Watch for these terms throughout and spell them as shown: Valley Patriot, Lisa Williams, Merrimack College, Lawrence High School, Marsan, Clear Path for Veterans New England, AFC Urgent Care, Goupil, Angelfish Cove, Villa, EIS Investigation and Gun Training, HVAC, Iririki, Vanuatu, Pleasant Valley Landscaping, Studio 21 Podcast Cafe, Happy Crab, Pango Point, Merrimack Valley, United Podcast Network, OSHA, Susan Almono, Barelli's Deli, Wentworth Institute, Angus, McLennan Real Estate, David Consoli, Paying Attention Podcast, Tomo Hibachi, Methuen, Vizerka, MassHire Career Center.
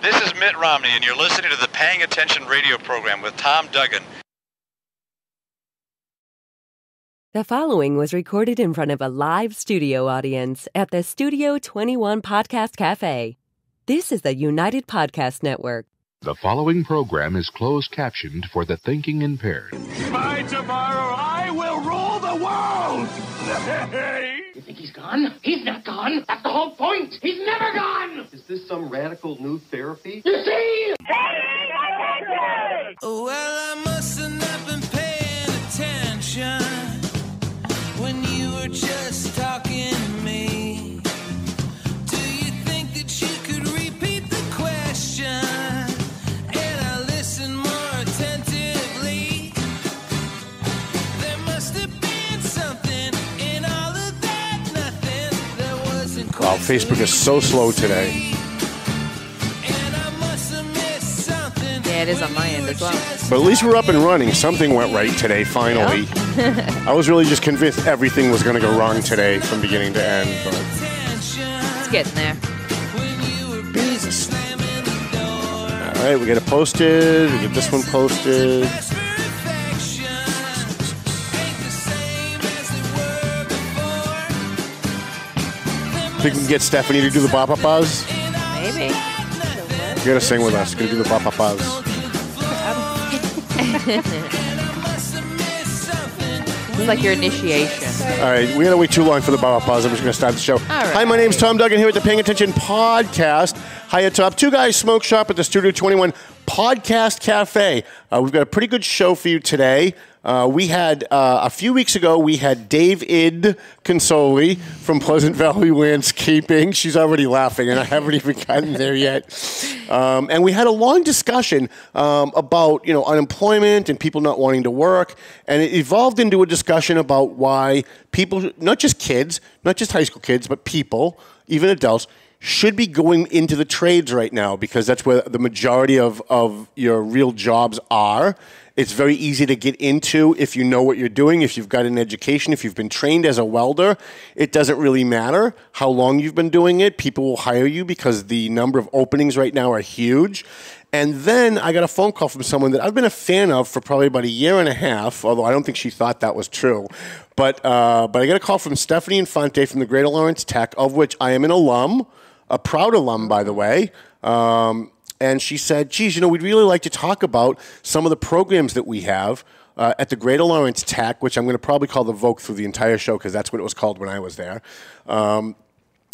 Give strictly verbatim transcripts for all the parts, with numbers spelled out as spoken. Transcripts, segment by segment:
This is Mitt Romney, and you're listening to the Paying Attention radio program with Tom Duggan. The following was recorded in front of a live studio audience at the Studio twenty-one Podcast Cafe. This is the United Podcast Network. The following program is closed captioned for the thinking impaired. By tomorrow, I will rule the world! You think he's gone? He's not gone. That's the whole point. He's never gone. Is this some radical new therapy? You see? Paying attention! Well, I must have not been paying attention when you were just talking to me. Do you think that you could repeat the question and I listen more attentively? There must have been something. Wow, Facebook is so slow today. Yeah, it is on my end as well. But at least we're up and running. Something went right today, finally. Yep. I was really just convinced everything was going to go wrong today from beginning to end. But it's getting there. Jesus. All right, we get it posted. We get this one posted. Think we can get Stephanie to do the ba-ba-bas? Maybe. You're going to sing with us. You're going to do the ba-ba-bas. It's like your initiation. All right. We're going to wait too long for the ba-ba-bas. I'm just going to start the show. Right. Hi, my name's Tom Duggan here at the Paying Attention Podcast. Hi, it's up. Two Guys Smoke Shop at the Studio twenty-one Podcast Cafe. Uh, we've got a pretty good show for you today. Uh, we had, uh, a few weeks ago, we had David Consoli from Pleasant Valley Landscaping. She's already laughing, and I haven't even gotten there yet. Um, and we had a long discussion um, about, you know, unemployment and people not wanting to work. And it evolved into a discussion about why people, not just kids, not just high school kids, but people, even adults, should be going into the trades right now because that's where the majority of, of your real jobs are. It's very easy to get into if you know what you're doing, if you've got an education, if you've been trained as a welder. It doesn't really matter how long you've been doing it. People will hire you because the number of openings right now are huge. And then I got a phone call from someone that I've been a fan of for probably about a year and a half, although I don't think she thought that was true. But, uh, but I got a call from Stephanie Infante from the Greater Lawrence Tech, of which I am an alum, a proud alum, by the way. Um, and she said, geez, you know, we'd really like to talk about some of the programs that we have uh, at the Greater Lawrence Tech, which I'm going to probably call the Vogue through the entire show because that's what it was called when I was there. Um,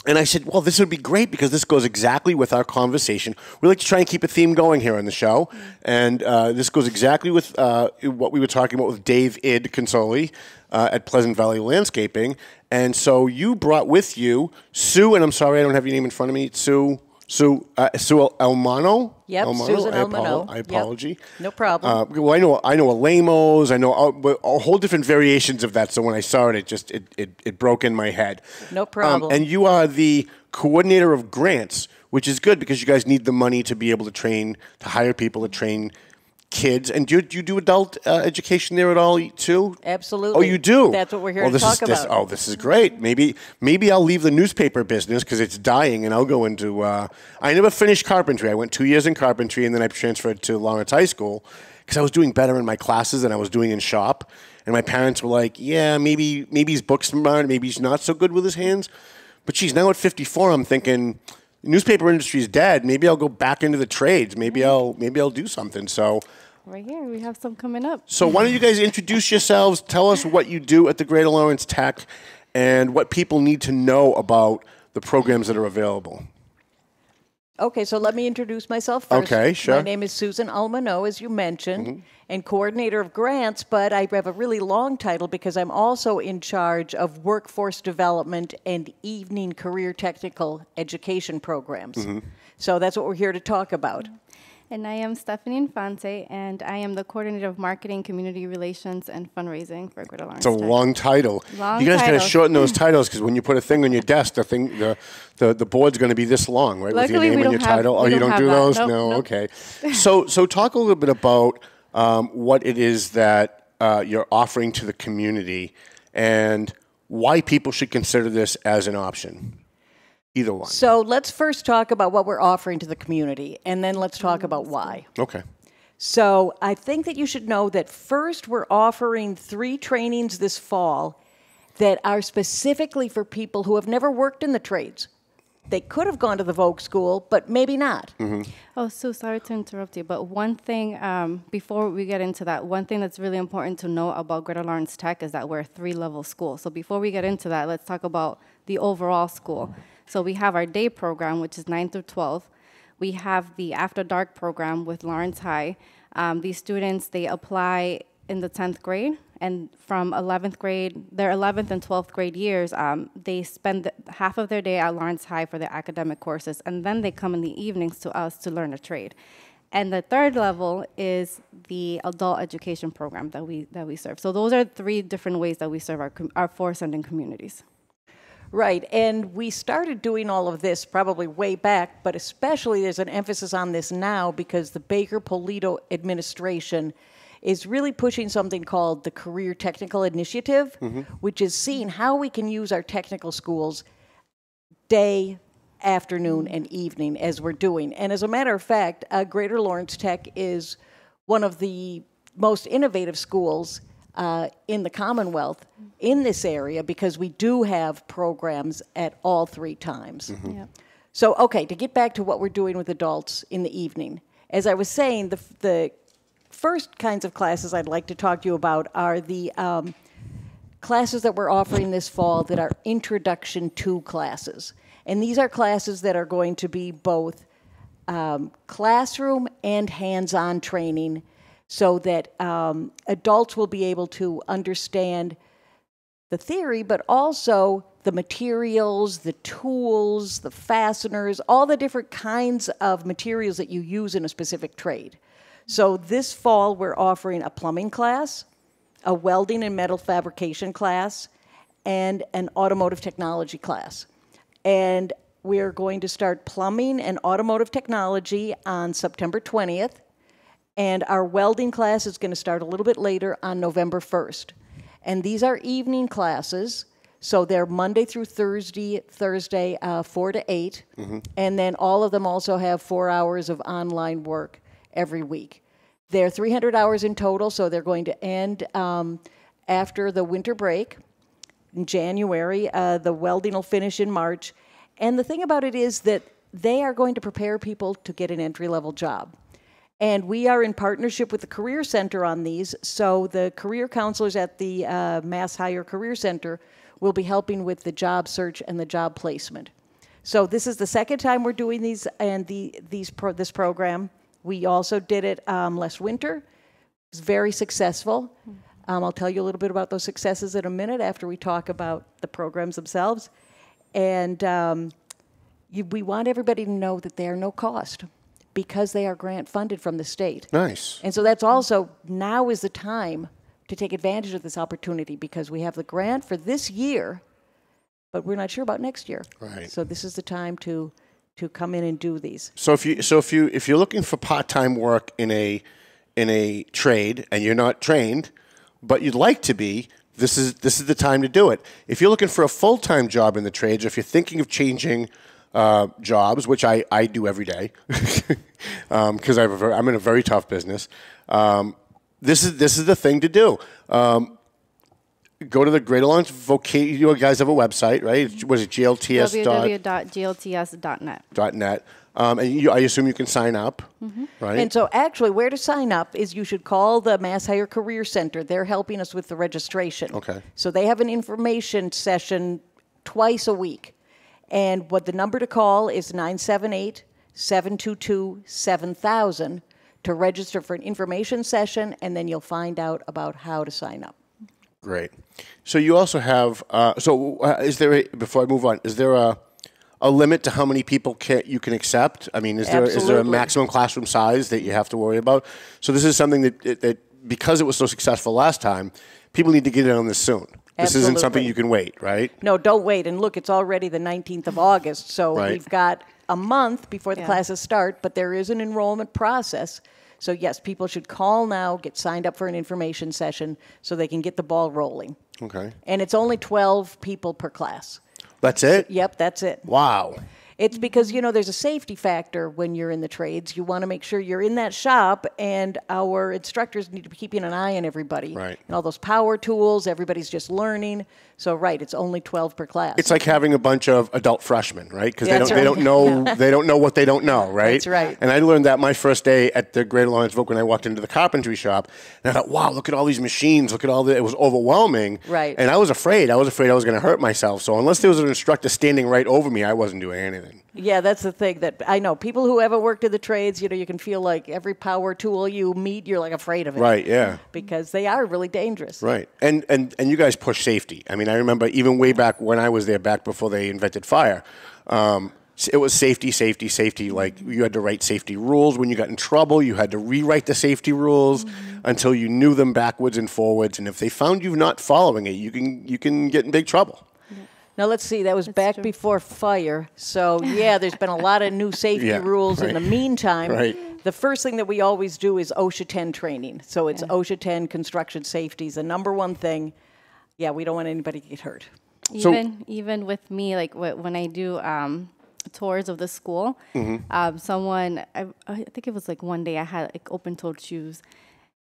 and I said, well, this would be great because this goes exactly with our conversation. We like to try and keep a theme going here on the show. And uh, this goes exactly with uh, what we were talking about with David Consoli uh, at Pleasant Valley Landscaping. And so you brought with you Sue, and I'm sorry I don't have your name in front of me, Sue. Sue, uh, Sue Almono. Yep, Almono. Susan Almono. I, apolo I apology. Yep. No problem. Uh, well, I know, I know Alamos. I know a, a whole different variations of that. So when I saw it, it just it it, it broke in my head. No problem. Um, and you are the coordinator of grants, which is good because you guys need the money to be able to train, to hire people to train kids. And do, do you do adult uh, education there at all too? Absolutely. Oh, you do? That's what we're here oh, to talk is, about. This, oh, this is great. Maybe maybe I'll leave the newspaper business because it's dying and I'll go into... Uh, I never finished carpentry. I went two years in carpentry and then I transferred to Lawrence High School because I was doing better in my classes than I was doing in shop. And my parents were like, yeah, maybe, maybe he's book smart, maybe he's not so good with his hands. But geez, now at fifty-four, I'm thinking... the newspaper industry is dead. Maybe I'll go back into the trades. Maybe I'll maybe I'll do something. So right here, we have some coming up. So why don't you guys introduce yourselves, tell us what you do at the Greater Lawrence Tech and what people need to know about the programs that are available. Okay, so let me introduce myself first. Okay, sure. My name is Susan Almono, as you mentioned, mm-hmm. and coordinator of grants, but I have a really long title because I'm also in charge of workforce development and evening career technical education programs. Mm-hmm. So that's what we're here to talk about. And I am Stephanie Infante, and I am the coordinator of marketing, community relations, and fundraising for Greater Lawrence. It's a Tech. long title. Long you guys got to shorten those titles because when you put a thing on your desk, the thing, the the, the board's going to be this long, right? Luckily, with your name and your have, title. Oh, you don't, don't do that. those? Nope, no. Nope. Okay. So, so talk a little bit about um, what it is that uh, you're offering to the community, and why people should consider this as an option. Either one. So let's first talk about what we're offering to the community, and then let's talk about why. Okay. So I think that you should know that first we're offering three trainings this fall that are specifically for people who have never worked in the trades. They could have gone to the Vogue School, but maybe not. Mm-hmm. Oh, Sue, sorry to interrupt you, but one thing, um, before we get into that, one thing that's really important to know about Greater Lawrence Tech is that we're a three-level school. So before we get into that, let's talk about the overall school. So we have our day program, which is nine through twelve. We have the After Dark program with Lawrence High. Um, these students, they apply in the tenth grade, and from eleventh grade, their eleventh and twelfth grade years, um, they spend half of their day at Lawrence High for their academic courses, and then they come in the evenings to us to learn a trade. And the third level is the adult education program that we, that we serve. So those are three different ways that we serve our, our four sending communities. Right, and we started doing all of this probably way back, but especially there's an emphasis on this now because the Baker-Polito administration is really pushing something called the Career Technical Initiative, mm-hmm. which is seeing how we can use our technical schools day, afternoon, and evening as we're doing. And as a matter of fact, uh, Greater Lawrence Tech is one of the most innovative schools Uh, in the Commonwealth in this area because we do have programs at all three times. Mm-hmm. Yep. So, okay, to get back to what we're doing with adults in the evening, as I was saying, the, the first kinds of classes I'd like to talk to you about are the um, classes that we're offering this fall that are introduction to classes. And these are classes that are going to be both um, classroom and hands-on training so that um, adults will be able to understand the theory, but also the materials, the tools, the fasteners, all the different kinds of materials that you use in a specific trade. So this fall, we're offering a plumbing class, a welding and metal fabrication class, and an automotive technology class. And we're going to start plumbing and automotive technology on September twentieth. And our welding class is going to start a little bit later on November first. And these are evening classes, so they're Monday through Thursday, Thursday uh, four to eight. Mm-hmm. And then all of them also have four hours of online work every week. They're three hundred hours in total, so they're going to end um, after the winter break in January. Uh, the welding will finish in March. And the thing about it is that they are going to prepare people to get an entry-level job. And we are in partnership with the Career Center on these, so the career counselors at the uh, MassHire Career Center will be helping with the job search and the job placement. So this is the second time we're doing these and the, these pro, this program. We also did it um, last winter. It was very successful. Um, I'll tell you a little bit about those successes in a minute after we talk about the programs themselves. And um, you, we want everybody to know that they are no cost, because they are grant funded from the state. Nice. And so that's also, now is the time to take advantage of this opportunity because we have the grant for this year, but we're not sure about next year. Right. So this is the time to to come in and do these. So if you so if you if you're looking for part-time work in a in a trade and you're not trained, but you'd like to be, this is this is the time to do it. If you're looking for a full-time job in the trades, or if you're thinking of changing Uh, jobs, which I, I do every day, because um, I'm in a very tough business. Um, this is this is the thing to do. Um, go to the Greater Lawrence Vocation. You guys have a website, right? Was it G L T S? w w w dot g l t s dot net. .net. Um, and you, I assume you can sign up, mm-hmm. right? And so actually where to sign up is you should call the MassHire Career Center. They're helping us with the registration. Okay. So they have an information session twice a week. And what the number to call is nine seven eight, seven two two, seven thousand to register for an information session, and then you'll find out about how to sign up. Great. So you also have, uh, so is there, a, before I move on, is there a, a limit to how many people can, you can accept? I mean, is there, is there a maximum classroom size that you have to worry about? So this is something that, that because it was so successful last time, people need to get in on this soon. This Absolutely. Isn't something you can wait, right? No, don't wait. And look, it's already the nineteenth of August, so right. we've got a month before the yeah. classes start, but there is an enrollment process. So, yes, people should call now, get signed up for an information session so they can get the ball rolling. Okay. And it's only twelve people per class. That's it? Yep, that's it. Wow. It's because, you know, there's a safety factor when you're in the trades. You want to make sure you're in that shop, and our instructors need to be keeping an eye on everybody. Right. And all those power tools, everybody's just learning. So, right, it's only twelve per class. It's like having a bunch of adult freshmen, right? Because they don't, right. they don't know they don't know what they don't know, right? That's right. And I learned that my first day at the Greater Lawrence Voc when I walked into the carpentry shop. And I thought, wow, look at all these machines. Look at all the. It was overwhelming. Right. And I was afraid. I was afraid I was going to hurt myself. So unless there was an instructor standing right over me, I wasn't doing anything. Yeah, that's the thing that I know. People who ever worked in the trades, you know, you can feel like every power tool you meet, you're like afraid of it. Right, yeah. Because they are really dangerous. Right. And and, and you guys push safety. I mean, I remember even way back when I was there, back before they invented fire, um, it was safety, safety, safety. Like you had to write safety rules. When you got in trouble, you had to rewrite the safety rules mm-hmm. until you knew them backwards and forwards. And if they found you not following it, you can you can get in big trouble. Now, let's see. That was That's back true. before fire. So, yeah, there's been a lot of new safety yeah, rules right. in the meantime. Right. The first thing that we always do is OSHA ten training. So it's yeah. OSHA ten construction safety is the number one thing. Yeah, we don't want anybody to get hurt. Even so, even with me, like when I do um, tours of the school, mm-hmm. um, someone, I, I think it was like one day I had like open-toed shoes.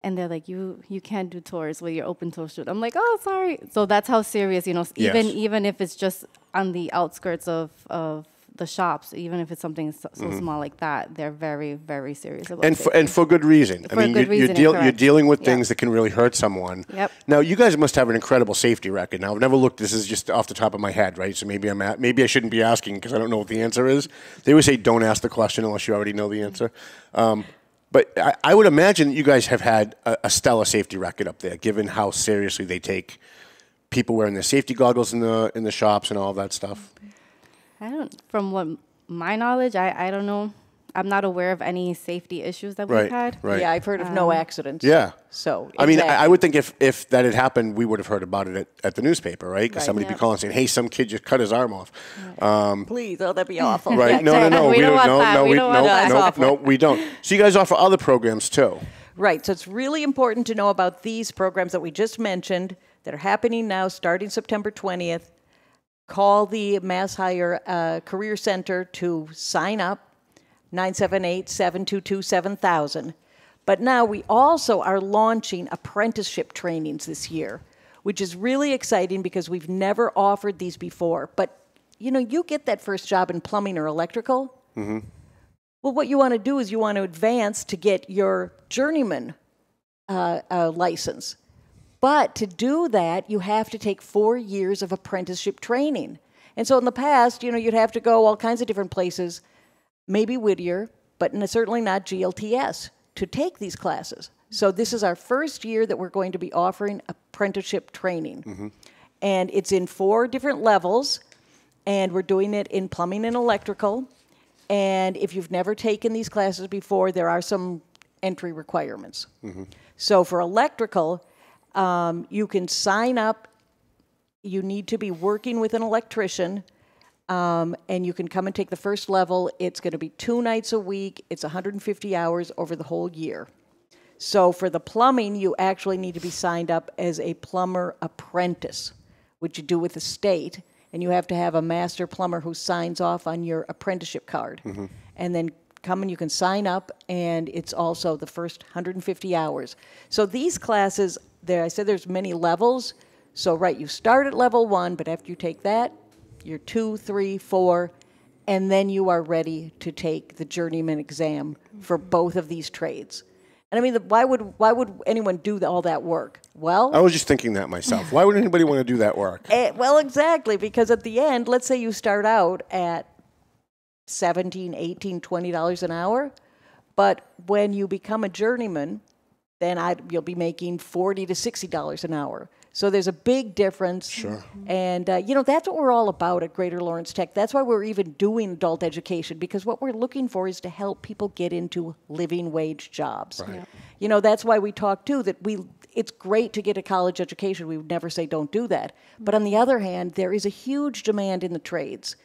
And they're like, you you can't do tours with your open-toe shoes. I'm like, oh, sorry. So that's how serious, you know, yes. even even if it's just on the outskirts of, of the shops, even if it's something so, so mm-hmm. small like that, they're very, very serious about it. And for, and for good reason. For I mean, good you, reason, you're, deal, you're dealing with things yeah. that can really hurt someone. Yep. Now, you guys must have an incredible safety record. Now, I've never looked. This is just off the top of my head, right? So maybe, I'm at, maybe I shouldn't be asking because I don't know what the answer is. They always say don't ask the question unless you already know the answer. Um But I, I would imagine that you guys have had a, a stellar safety record up there, given how seriously they take people wearing their safety goggles in the in the shops and all that stuff. I don't, from what my knowledge, I, I don't know. I'm not aware of any safety issues that we've right, had. Right. Yeah, I've heard of um, no accidents. Yeah. So exactly. I mean, I, I would think if, if that had happened, we would have heard about it at, at the newspaper, right? Because right, somebody would yeah. be calling saying, hey, some kid just cut his arm off. Right. Um, Please, oh, that'd be awful. Right. No, no, no. we, we don't, don't want no, that. No, we, we don't no, want no, that. No, no, we don't. So you guys offer other programs too. Right. So it's really important to know about these programs that we just mentioned that are happening now starting September twentieth. Call the MassHire uh, Career Center to sign up. nine seven eight, seven two two, seven thousand. But now we also are launching apprenticeship trainings this year, which is really exciting because we've never offered these before. But, you know, you get that first job in plumbing or electrical. Mm-hmm. Well, what you want to do is you want to advance to get your journeyman uh, uh, license. But to do that, you have to take four years of apprenticeship training. And so in the past, you know, you'd have to go all kinds of different places, maybe Whittier, but certainly not G L T S, to take these classes. So this is our first year that we're going to be offering apprenticeship training. Mm-hmm. And it's in four different levels, and we're doing it in plumbing and electrical. And if you've never taken these classes before, there are some entry requirements. Mm-hmm. So for electrical, um, you can sign up. You need to be working with an electrician. Um, and you can come and take the first level. It's going to be two nights a week. It's one hundred fifty hours over the whole year. So for the plumbing, you actually need to be signed up as a plumber apprentice, which you do with the state. And you have to have a master plumber who signs off on your apprenticeship card. Mm-hmm. And then come and you can sign up, and it's also the first one hundred fifty hours. So these classes, there, I said there's many levels. So, right, you start at level one, but after you take that, you're two, three, four, and then you are ready to take the journeyman exam for both of these trades. And I mean, the, why would why would anyone do all that work? Well, I was just thinking that myself. Why would anybody want to do that work? It, well, exactly, because at the end, let's say you start out at seventeen, eighteen, twenty dollars an hour, but when you become a journeyman, then I, you'll be making forty to sixty dollars an hour. So there's a big difference. Sure. And, uh, you know, that's what we're all about at Greater Lawrence Tech. That's why we're even doing adult education, because what we're looking for is to help people get into living wage jobs. Right. Yeah. You know, that's why we talk, too, that we it's great to get a college education. We would never say don't do that. But on the other hand, there is a huge demand in the trades,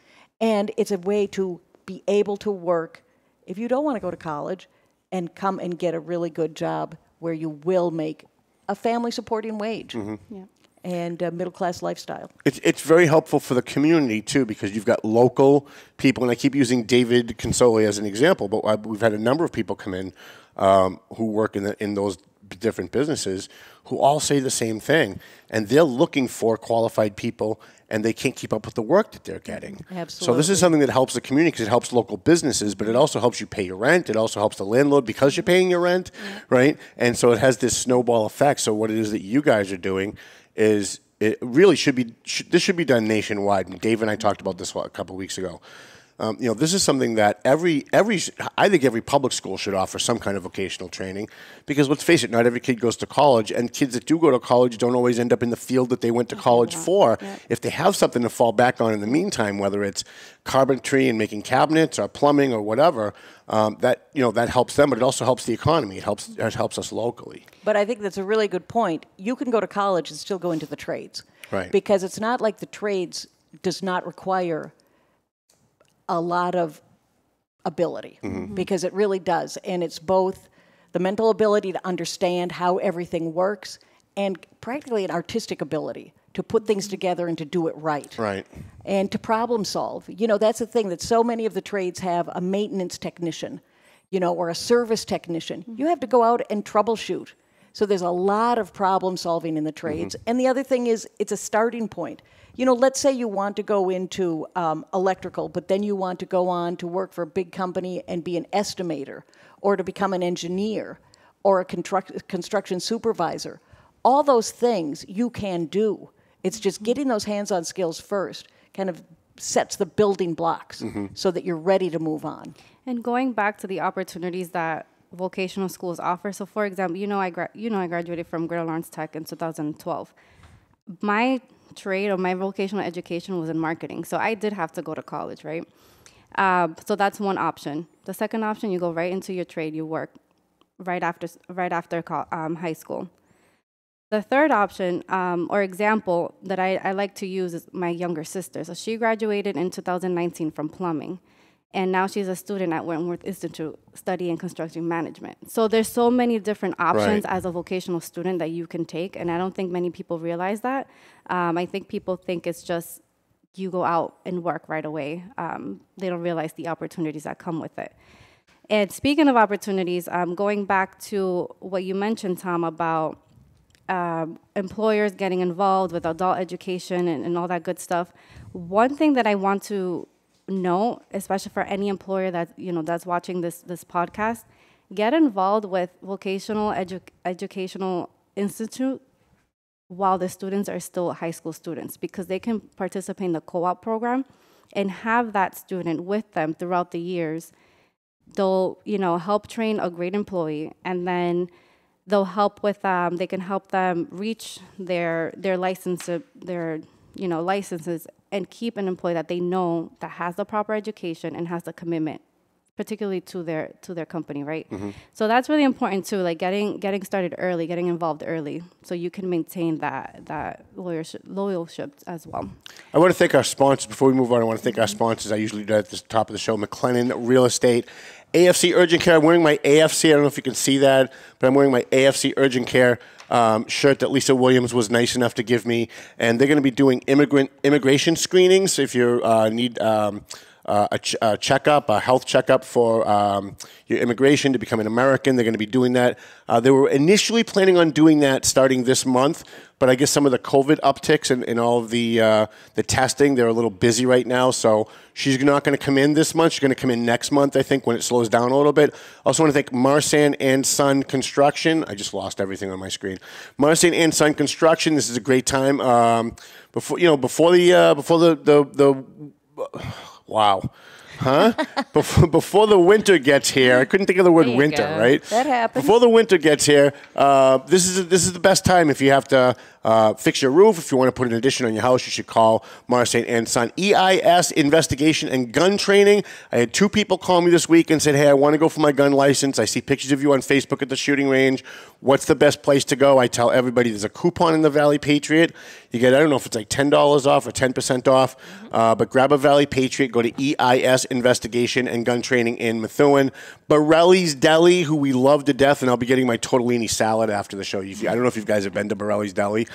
and it's a way to be able to work if you don't want to go to college and come and get a really good job where you will make a family supporting wage. Mm-hmm. Yeah. and uh, middle-class lifestyle. It's, it's very helpful for the community, too, because you've got local people, and I keep using David Consoli as an example, but I, we've had a number of people come in um, who work in, the, in those different businesses who all say the same thing, and they're looking for qualified people, and they can't keep up with the work that they're getting. Absolutely. So this is something that helps the community because it helps local businesses, but it also helps you pay your rent. It also helps the landlord because you're paying your rent, right? And so it has this snowball effect. So what it is that you guys are doing is it really should be should, this should be done nationwide. And Dave and I talked about this a couple of weeks ago. Um, you know, this is something that every, every, I think every public school should offer some kind of vocational training because let's face it, not every kid goes to college, and kids that do go to college don't always end up in the field that they went to college for. Yep. If they have something to fall back on in the meantime, whether it's carpentry and making cabinets or plumbing or whatever, um, that, you know, that helps them, but it also helps the economy. It helps, it helps us locally. But I think that's a really good point. You can go to college and still go into the trades. Right. Because it's not like the trades does not require a lot of ability, mm-hmm. because it really does. And it's both the mental ability to understand how everything works and practically an artistic ability to put things together and to do it right. Right. And to problem solve. You know, that's the thing that so many of the trades have, a maintenance technician, you know, or a service technician. Mm-hmm. You have to go out and troubleshoot. So there's a lot of problem solving in the trades. Mm-hmm. And the other thing is it's a starting point. You know, let's say you want to go into um, electrical, but then you want to go on to work for a big company and be an estimator or to become an engineer or a construct construction supervisor. All those things you can do. It's just getting those hands-on skills first kind of sets the building blocks mm-hmm. so that you're ready to move on. And going back to the opportunities that vocational schools offer. So, for example, you know, I gra you know I graduated from Greater Lawrence Tech in two thousand twelve. My trade or my vocational education was in marketing, so I did have to go to college, right? Uh, so that's one option. The second option, you go right into your trade, you work right after right after um, high school. The third option um, or example that I, I like to use is my younger sister. So she graduated in two thousand nineteen from plumbing, and now she's a student at Wentworth Institute studying construction management. So there's so many different options right. as a vocational student that you can take, and I don't think many people realize that. Um, I think people think it's just you go out and work right away. Um, they don't realize the opportunities that come with it. And speaking of opportunities, um, going back to what you mentioned, Tom, about uh, employers getting involved with adult education and, and all that good stuff, one thing that I want to no, especially for any employer that you know that's watching this this podcast, get involved with vocational edu educational institute while the students are still high school students, because they can participate in the co-op program and have that student with them throughout the years. They'll you know help train a great employee, and then they'll help with um, they can help them reach their their license their you know licenses. And keep an employee that they know that has the proper education and has the commitment, particularly to their to their company, right? Mm-hmm. So that's really important too, like getting getting started early, getting involved early, so you can maintain that that lawyership, loyalship as well. I want to thank our sponsors. Before we move on, I want to thank our sponsors. I usually do that at the top of the show, McLennan Real Estate. A F C Urgent Care. I'm wearing my A F C. I don't know if you can see that, but I'm wearing my A F C Urgent Care um, shirt that Lisa Williams was nice enough to give me. And they're going to be doing immigrant immigration screenings if you uh, need um, uh, a, ch a checkup, a health checkup for um, your immigration to become an American. They're going to be doing that. Uh, they were initially planning on doing that starting this month, but I guess some of the COVID upticks and, and all of the uh, the testing, they're a little busy right now. So she's not going to come in this month. She's going to come in next month, I think, when it slows down a little bit. Also want to thank Marsan and Son Construction. I just lost everything on my screen. Marsan and Son Construction. This is a great time um, before you know before the uh, before the the, the uh, wow. Huh? before, before the winter gets here, I couldn't think of the word winter, go. right? That happens. Before the winter gets here, uh, this is this is the best time if you have to uh, fix your roof. If you want to put an addition on your house, you should call Marsan and Son. E I S Investigation and Gun Training. I had two people call me this week and said, "Hey, I want to go for my gun license. I see pictures of you on Facebook at the shooting range. What's the best place to go?" I tell everybody there's a coupon in the Valley Patriot. You get I don't know if it's like ten dollars off or ten percent off, uh, but grab a Valley Patriot. Go to E I S E I S Investigation and Gun Training in Methuen. Barelli's Deli, who we love to death, and I'll be getting my tortellini salad after the show. I don't know if you guys have been to Barelli's Deli.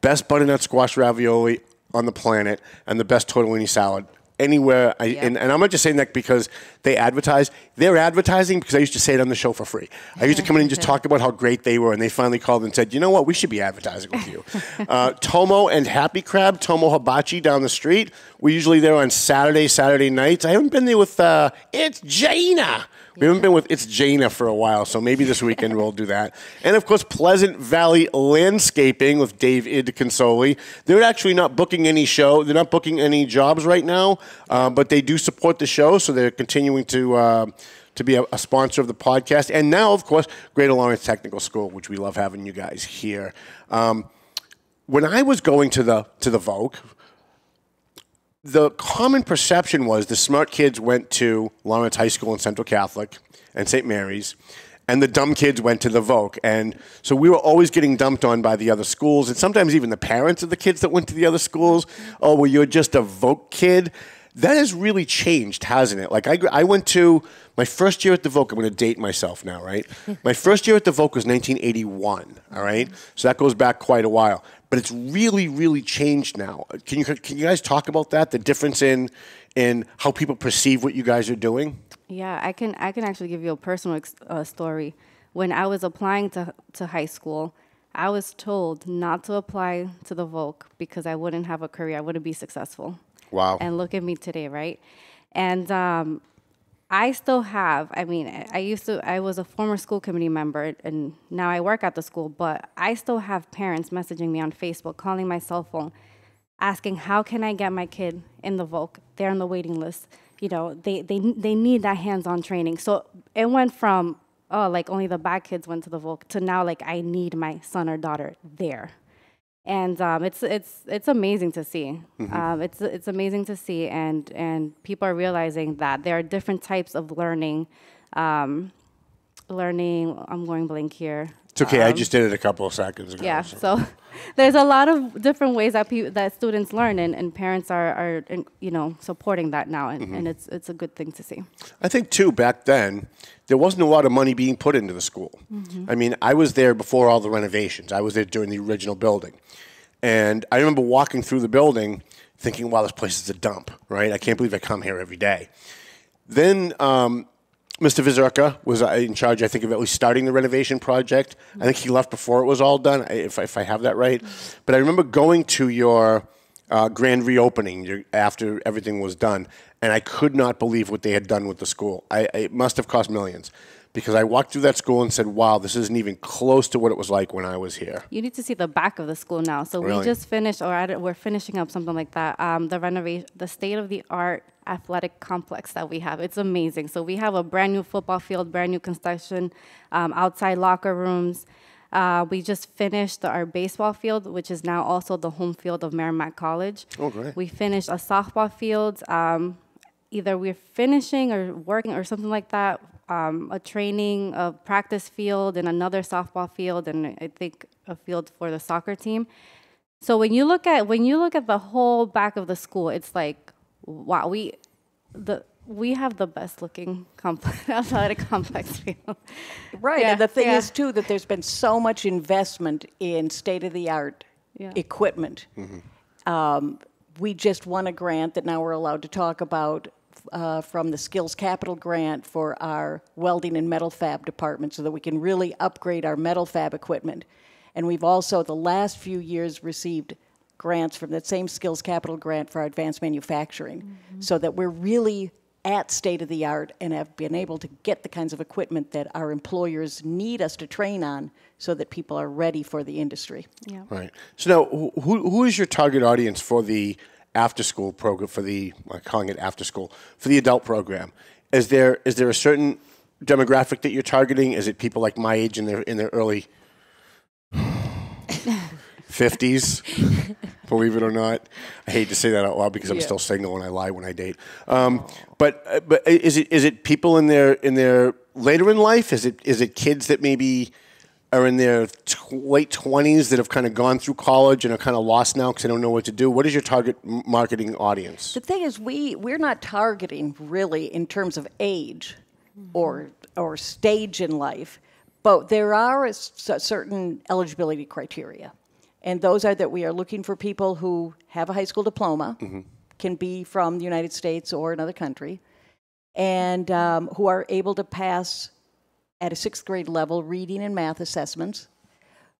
Best butternut squash ravioli on the planet and the best tortellini salad anywhere. I, yeah. and, and I'm not just saying that because they advertise. They're advertising because I used to say it on the show for free. I used to come in and just talk about how great they were, and they finally called and said, you know what, we should be advertising with you. uh, Tomo and Happy Crab, Tomo Hibachi down the street. We're usually there on Saturday, Saturday nights. I haven't been there with uh, It's Jaina. We haven't been with It's Jaina for a while, so maybe this weekend we'll do that. And, of course, Pleasant Valley Landscaping with David Consoli. They're actually not booking any show. They're not booking any jobs right now, uh, but they do support the show, so they're continuing to uh, to be a, a sponsor of the podcast. And now, of course, Greater Lawrence Technical School, which we love having you guys here. Um, when I was going to the to the Vogue, the common perception was the smart kids went to Lawrence High School and Central Catholic and Saint Mary's, and the dumb kids went to the Vogue. And so we were always getting dumped on by the other schools, and sometimes even the parents of the kids that went to the other schools. Oh, well, you're just a Vogue kid. That has really changed, hasn't it? Like, I, I went to my first year at the Vogue. I'm going to date myself now, right? My first year at the Vogue was nineteen eighty-one, all right? So that goes back quite a while. But it's really, really changed now. Can you can you guys talk about that? The difference in in how people perceive what you guys are doing? Yeah, I can I can actually give you a personal uh, story. When I was applying to to high school, I was told not to apply to the Vogue because I wouldn't have a career. I wouldn't be successful. Wow! And look at me today, right? And um, I still have. I mean, I used to. I was a former school committee member, and now I work at the school. But I still have parents messaging me on Facebook, calling my cell phone, asking how can I get my kid in the Vogue? They're on the waiting list. You know, they they they need that hands-on training. So it went from oh, like only the bad kids went to the Vogue to now like I need my son or daughter there. And um, it's it's it's amazing to see. Mm-hmm. um, it's it's amazing to see, and and people are realizing that there are different types of learning. Um, learning, I'm going blank here. It's okay. Um, I just did it a couple of seconds ago. Yeah. So, so there's a lot of different ways that pe that students learn, and, and parents are are you know supporting that now, and, mm-hmm. and it's it's a good thing to see. I think too back then, there wasn't a lot of money being put into the school. Mm-hmm. I mean, I was there before all the renovations. I was there during the original building. And I remember walking through the building thinking, wow, this place is a dump, right? I can't believe I come here every day. Then um, Mister Vizerka was in charge, I think, of at least starting the renovation project. Mm-hmm. I think he left before it was all done, if, if I have that right. Mm-hmm. But I remember going to your uh, grand reopening your, after everything was done. And I could not believe what they had done with the school. I, it must have cost millions because I walked through that school and said, wow, this isn't even close to what it was like when I was here. You need to see the back of the school now. So really? We just finished, or I we're finishing up something like that, um, the renovation, the state-of-the-art athletic complex that we have. It's amazing. So we have a brand-new football field, brand-new construction, um, outside locker rooms. Uh, we just finished our baseball field, which is now also the home field of Merrimack College. Oh, great. We finished a softball field. Um, Either we're finishing or working or something like that, um, a training, a practice field, and another softball field, and I think a field for the soccer team. So when you look at when you look at the whole back of the school, it's like, wow, we the we have the best looking complex outside a complex field. Right, yeah, and the thing yeah. is too that there's been so much investment in state of the art yeah. equipment. Mm-hmm. um, we just won a grant that now we're allowed to talk about. Uh, from the Skills Capital grant for our welding and metal fab department so that we can really upgrade our metal fab equipment. And we've also, the last few years, received grants from that same Skills Capital grant for our advanced manufacturing mm-hmm. so that we're really at state of the art and have been able to get the kinds of equipment that our employers need us to train on so that people are ready for the industry. Yeah. Right. So now, who, who is your target audience for the after-school program, for the, I'm calling it after-school, for the adult program? Is there is there a certain demographic that you're targeting? Is it people like my age in their, in their early fifties, believe it or not? I hate to say that out loud because yeah. I'm still single and I lie when I date. Um, but but is it is it people in their in their later in life? Is it is it kids that maybe are in their late twenties that have kind of gone through college and are kind of lost now because they don't know what to do? What is your target marketing audience? The thing is, we, we're not targeting really in terms of age or, or stage in life, but there are a certain eligibility criteria. And those are that we are looking for people who have a high school diploma, mm-hmm. can be from the United States or another country, and um, who are able to pass at a sixth grade level reading and math assessments.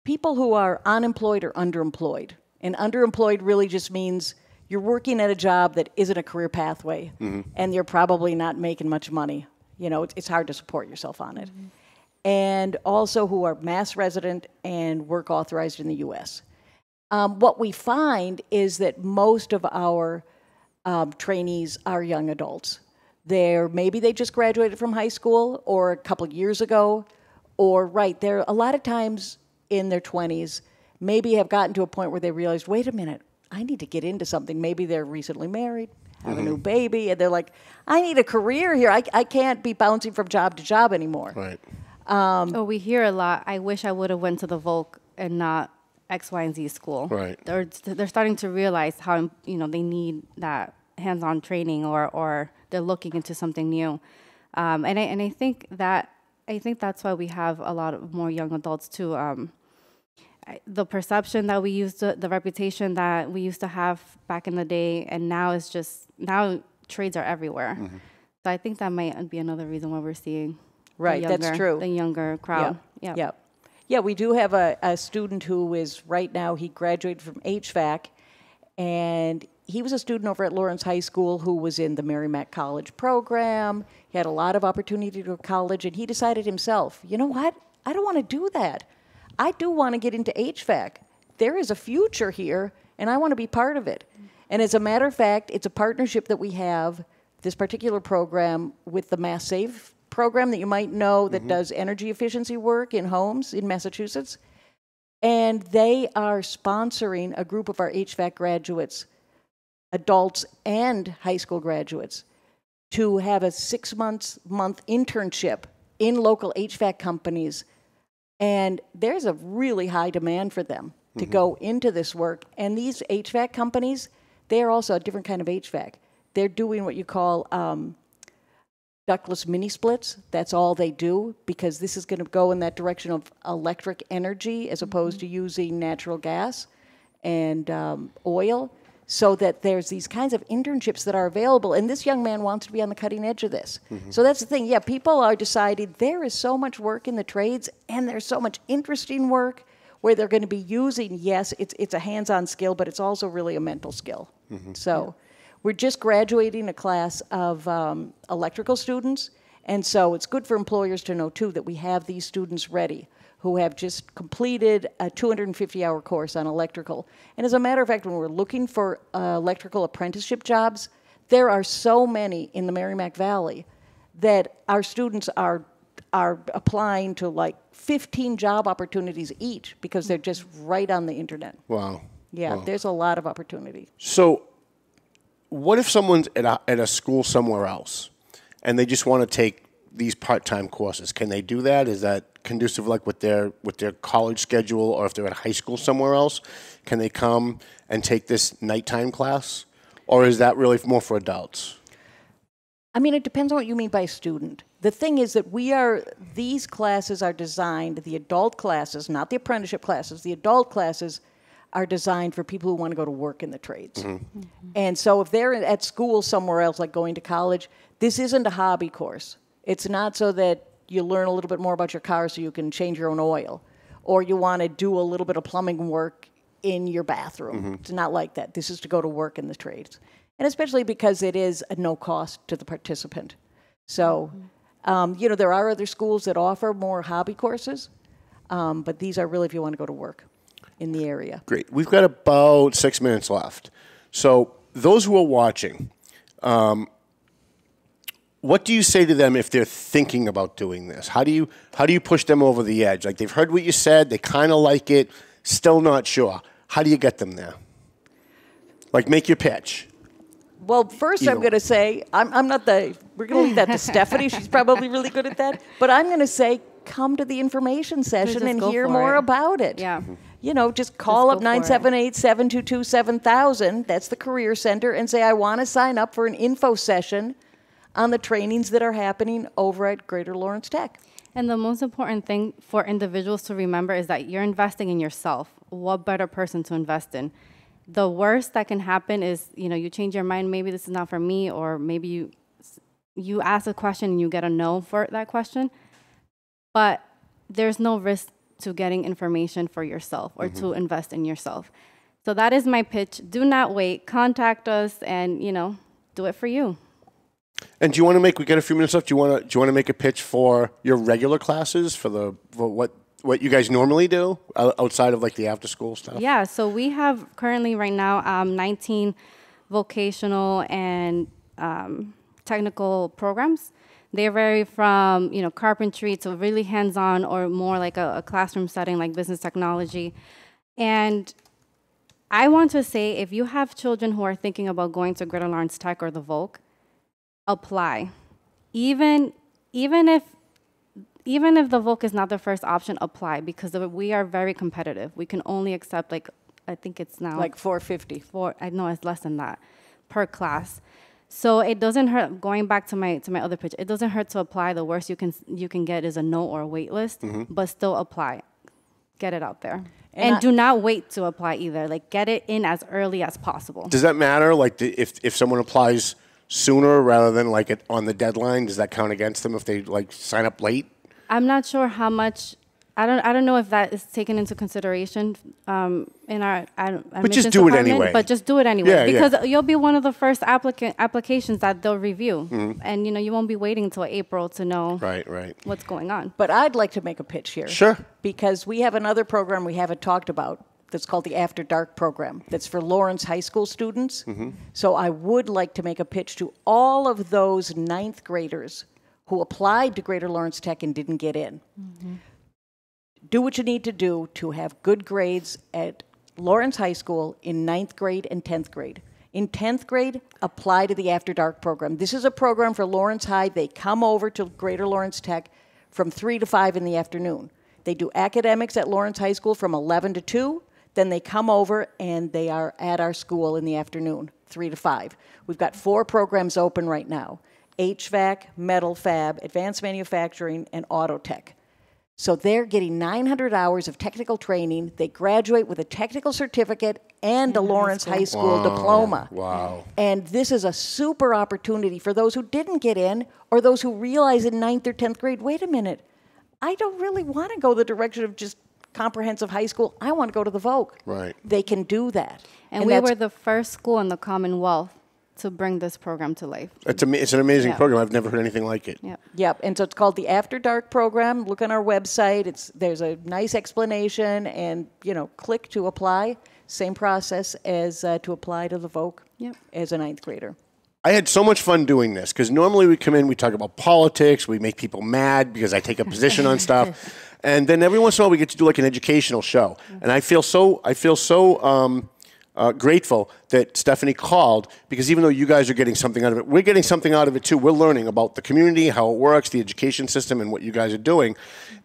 People who are unemployed or underemployed. And underemployed really just means you're working at a job that isn't a career pathway, mm-hmm. and you're probably not making much money. You know, it's hard to support yourself on it. Mm-hmm. And also who are Mass resident and work authorized in the U S Um, what we find is that most of our um, trainees are young adults. They're, maybe they just graduated from high school or a couple years ago, or right, they're a lot of times in their twenties, maybe have gotten to a point where they realized, wait a minute, I need to get into something. Maybe they're recently married, have mm-hmm. a new baby, and they're like, I need a career here. I, I can't be bouncing from job to job anymore. Right. Um, oh, we hear a lot, I wish I would have went to the Volk and not X, Y, and Z school. Right. They're, they're starting to realize how, you know, they need that hands-on training, or, or they're looking into something new. Um, and I, and I think that, I think that's why we have a lot of more young adults too. Um, I, the perception that we used to, the reputation that we used to have back in the day, and now it's just, now trades are everywhere. Mm-hmm. So I think that might be another reason why we're seeing right, the younger, that's true. The younger crowd. Yeah. Yep. Yep. Yeah, we do have a, a student who is right now, he graduated from H V A C, and he was a student over at Lawrence High School who was in the Merrimack College program. He had a lot of opportunity to go to college, and he decided himself, you know what? I don't want to do that. I do want to get into H V A C. There is a future here, and I want to be part of it. And as a matter of fact, it's a partnership that we have, this particular program, with the Mass Save program that you might know that mm-hmm. does energy efficiency work in homes in Massachusetts. And they are sponsoring a group of our H V A C graduates, adults and high school graduates, to have a six-month month internship in local H V A C companies. And there's a really high demand for them mm-hmm. to go into this work. And these H V A C companies, they are also a different kind of H V A C. They're doing what you call um, ductless mini splits. That's all they do, because this is going to go in that direction of electric energy as opposed mm-hmm. to using natural gas and um, oil. So that there's these kinds of internships that are available. And this young man wants to be on the cutting edge of this. Mm-hmm. So that's the thing. Yeah, people are deciding there is so much work in the trades, and there's so much interesting work where they're going to be using, yes, it's, it's a hands-on skill, but it's also really a mental skill. Mm-hmm. So yeah. We're just graduating a class of um, electrical students. And so it's good for employers to know, too, that we have these students ready who have just completed a two hundred fifty hour course on electrical. And as a matter of fact, when we're looking for uh, electrical apprenticeship jobs, there are so many in the Merrimack Valley that our students are, are applying to like fifteen job opportunities each because they're just right on the internet. Wow. Yeah, wow. There's a lot of opportunity. So what if someone's at a, at a school somewhere else and they just want to take these part-time courses? Can they do that? Is that conducive, like with their with their college schedule, or if they're at high school somewhere else, can they come and take this nighttime class, or is that really more for adults? I mean, it depends on what you mean by student. The thing is that we are these classes are designed, the adult classes, not the apprenticeship classes. The adult classes are designed for people who want to go to work in the trades. Mm-hmm. Mm-hmm. And so if they're at school somewhere else, like going to college, this isn't a hobby course. It's not so that you learn a little bit more about your car so you can change your own oil, or you want to do a little bit of plumbing work in your bathroom. Mm-hmm. It's not like that. This is to go to work in the trades, and especially because it is a no cost to the participant. So, mm-hmm. um, you know, there are other schools that offer more hobby courses, um, but these are really if you want to go to work in the area. Great. We've got about six minutes left. So those who are watching, um, what do you say to them if they're thinking about doing this? How do you how do you push them over the edge? Like, they've heard what you said, they kind of like it, still not sure. How do you get them there? Like, make your pitch. Well, first Either I'm going to say, I'm, I'm not the, we're going to leave that to Stephanie. She's probably really good at that. But I'm going to say, come to the information session and hear more it. about it. Yeah. You know, just call just up nine seven eight, seven two two, seven thousand, that's the Career Center, and say, I want to sign up for an info session on the trainings that are happening over at Greater Lawrence Tech. And the most important thing for individuals to remember is that you're investing in yourself. What better person to invest in? The worst that can happen is, you know, you change your mind, maybe this is not for me, or maybe you you ask a question and you get a no for that question. But there's no risk to getting information for yourself or mm-hmm. to invest in yourself. So that is my pitch. Do not wait. Contact us and, you know, do it for you. And do you want to make? We got a few minutes left. Do you want to? Do you want to make a pitch for your regular classes for the for what what you guys normally do outside of like the after school stuff? Yeah. So we have currently right now um, nineteen vocational and um, technical programs. They vary from you know carpentry to really hands on or more like a, a classroom setting like business technology. And I want to say if you have children who are thinking about going to Greater Lawrence Tech or the Volk, apply. Even even if even if the Volk is not the first option, apply, because we are very competitive. We can only accept like I think it's now like four fifty. Four, I know it's less than that per class. So it doesn't hurt. Going back to my to my other pitch, it doesn't hurt to apply. The worst you can you can get is a no or a wait list, mm-hmm. but still apply. Get it out there. And, and I, do not wait to apply either. Like get it in as early as possible. Does that matter? Like if if someone applies sooner rather than like it on the deadline, does that count against them if they like sign up late? I'm not sure how much. I don't. I don't know if that is taken into consideration um, in our. I don't, but just do it anyway. But just do it anyway, yeah, because yeah. you'll be one of the first applicant applications that they'll review, mm-hmm. and you know you won't be waiting until April to know right, right. what's going on. But I'd like to make a pitch here, sure, because we have another program we haven't talked about. That's called the After Dark program. That's for Lawrence High School students. Mm-hmm. So I would like to make a pitch to all of those ninth graders who applied to Greater Lawrence Tech and didn't get in. Mm-hmm. Do what you need to do to have good grades at Lawrence High School in ninth grade and tenth grade. In tenth grade, apply to the After Dark program. This is a program for Lawrence High. They come over to Greater Lawrence Tech from three to five in the afternoon. They do academics at Lawrence High School from eleven to two. Then they come over and they are at our school in the afternoon, three to five. We've got four programs open right now: H V A C, Metal Fab, Advanced Manufacturing, and Auto Tech. So they're getting nine hundred hours of technical training. They graduate with a technical certificate and a Lawrence High School diploma. Wow. And this is a super opportunity for those who didn't get in or those who realize in ninth or tenth grade, wait a minute, I don't really want to go the direction of just comprehensive high school. I want to go to the Volk. Right. They can do that. And, and we were the first school in the Commonwealth to bring this program to life. It's, am it's an amazing yep. program. I've never heard anything like it. Yep. Yep. And so it's called the After Dark program. Look on our website. It's there's a nice explanation, and you know, click to apply. Same process as uh, to apply to the Volk yep. as a ninth grader. I had so much fun doing this because normally we come in, we talk about politics, we make people mad because I take a position on stuff, and then every once in a while we get to do like an educational show. And I feel so, I feel so um, uh, grateful that Stephanie called, because even though you guys are getting something out of it, we're getting something out of it too. We're learning about the community, how it works, the education system, and what you guys are doing.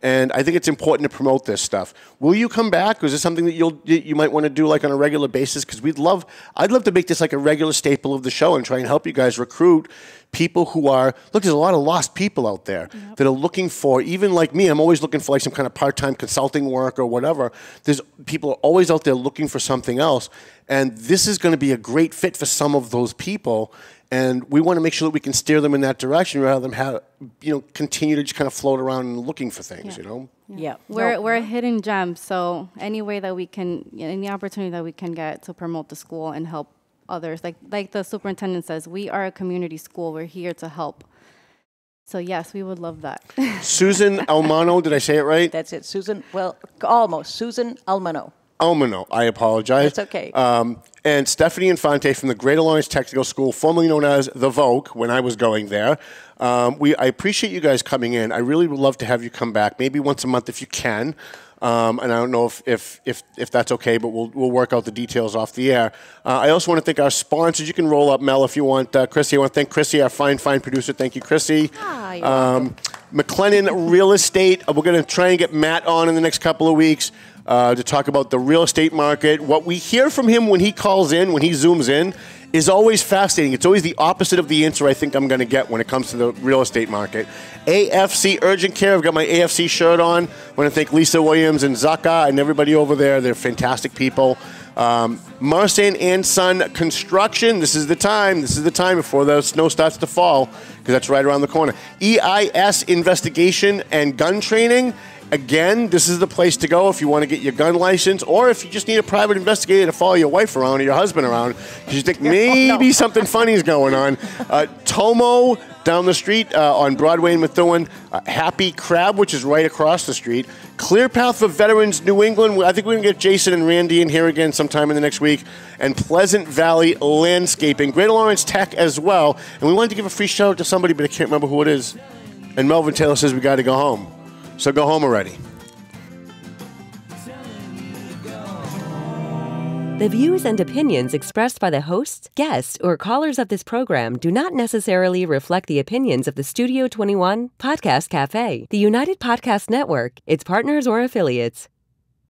And I think it's important to promote this stuff. Will you come back? Or is this something that you'll you might want to do like on a regular basis? Because we'd love, I'd love to make this like a regular staple of the show and try and help you guys recruit people who are, look, there's a lot of lost people out there yep. that are looking for, even like me, I'm always looking for like some kind of part-time consulting work or whatever. There's people are always out there looking for something else. And this is going to be a great fit for some of those people, and we want to make sure that we can steer them in that direction rather than have you know continue to just kind of float around and looking for things. Yeah. You know, yeah, yeah. we're no. we're a hidden gem, so any way that we can, any opportunity that we can get to promote the school and help others, like like the superintendent says, we are a community school. We're here to help. So, yes, we would love that. Susan Almono, did I say it right? That's it, Susan. Well, almost Susan Almono. Almono, I apologize. It's okay. Um, and Stephanie Infante from the Greater Lawrence Technical School, formerly known as the Volk, when I was going there. Um, we, I appreciate you guys coming in. I really would love to have you come back, maybe once a month if you can. Um, and I don't know if, if if if that's okay, but we'll we'll work out the details off the air. Uh, I also want to thank our sponsors. You can roll up, Mel, if you want. Uh, Chrissy, I want to thank Chrissy, our fine, fine producer. Thank you, Chrissy. Hi. Um, McLennan Real Estate. We're going to try and get Matt on in the next couple of weeks uh, to talk about the real estate market. What we hear from him when he calls in, when he zooms in, is always fascinating. It's always the opposite of the answer I think I'm going to get when it comes to the real estate market. A F C Urgent Care. I've got my A F C shirt on. I want to thank Lisa Williams and Zaka and everybody over there. They're fantastic people. Um, Marsan and Son Construction. This is the time. This is the time before the snow starts to fall, because that's right around the corner. E I S Investigation and Gun Training. Again, this is the place to go if you want to get your gun license, or if you just need a private investigator to follow your wife around or your husband around because you think maybe oh, no. something funny is going on. Uh, Tomo down the street uh, on Broadway in Methuen. Uh, Happy Crab, which is right across the street. Clear Path for Veterans New England. I think we're going to get Jason and Randy in here again sometime in the next week. And Pleasant Valley Landscaping. Greater Lawrence Tech as well. And we wanted to give a free shout out to somebody, but I can't remember who it is. And Melvin Taylor says we got to go home. So go home already. The views and opinions expressed by the hosts, guests, or callers of this program do not necessarily reflect the opinions of the Studio twenty-one Podcast Cafe, the United Podcast Network, its partners or affiliates.